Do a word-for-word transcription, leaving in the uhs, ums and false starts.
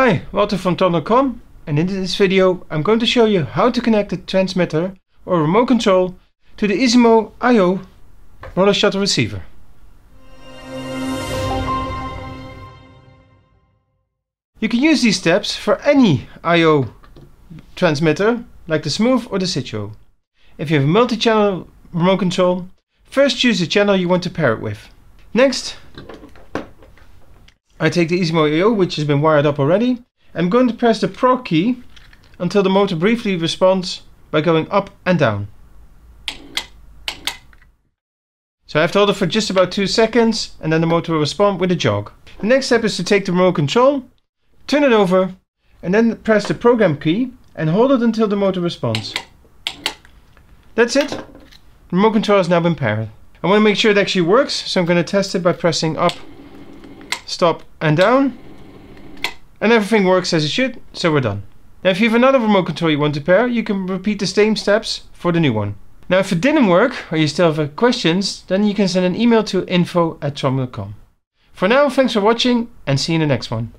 Hi, Walter from Tromm dot com, and in this video I'm going to show you how to connect a transmitter or remote control to the Izymo I O roller shutter receiver. You can use these steps for any I O transmitter like the Smooth or the Situ. If you have a multi-channel remote control, first choose the channel you want to pair it with. Next, I take the Izymo I O, which has been wired up already. I'm going to press the prog key until the motor briefly responds by going up and down. So I have to hold it for just about two seconds and then the motor will respond with a jog. The next step is to take the remote control, turn it over, and then press the program key and hold it until the motor responds. That's it. The remote control has now been paired. I want to make sure it actually works, so I'm going to test it by pressing up, stop and down, and everything works as it should, so we're done. Now if you have another remote control you want to pair, you can repeat the same steps for the new one. Now if it didn't work, or you still have questions, then you can send an email to info at Tromm dot com. For now, thanks for watching and see you in the next one.